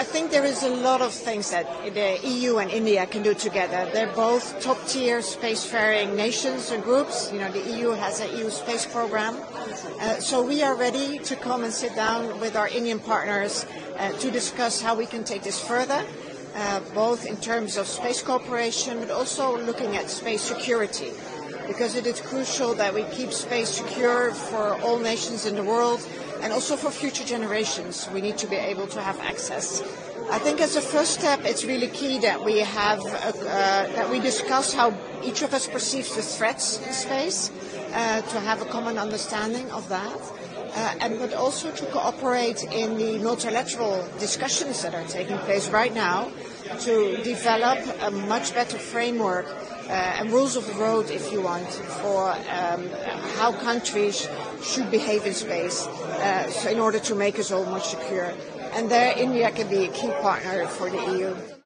I think there is a lot of things that the EU and India can do together. They're both top-tier spacefaring nations and groups. You know, the EU has an EU space program. So we are ready to come and sit down with our Indian partners to discuss how we can take this further, both in terms of space cooperation, but also looking at space security, because it is crucial that we keep space secure for all nations in the world and also for future generations. We need to be able to have access. I think as a first step, it's really key that we have that we discuss how each of us perceives the threats in space, to have a common understanding of that, and but also to cooperate in the multilateral discussions that are taking place right now to develop a much better framework and rules of the road, if you want, for how countries should behave in space, so in order to make us all more secure. And there India can be a key partner for the EU.